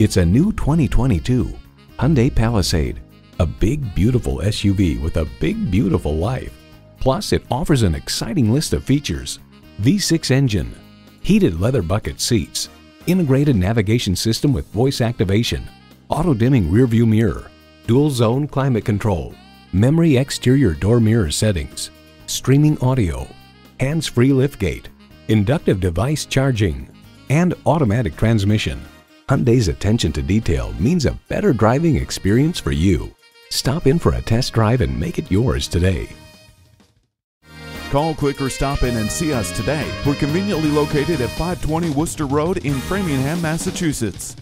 It's a new 2022 Hyundai Palisade, a big, beautiful SUV with a big, beautiful life. Plus, it offers an exciting list of features: V6 engine, heated leather bucket seats, integrated navigation system with voice activation, auto-dimming rearview mirror, dual-zone climate control, memory exterior door mirror settings, streaming audio, hands-free liftgate, inductive device charging, and automatic transmission. Hyundai's attention to detail means a better driving experience for you. Stop in for a test drive and make it yours today. Call, click, or stop in and see us today. We're conveniently located at 520 Worcester Road in Framingham, Massachusetts.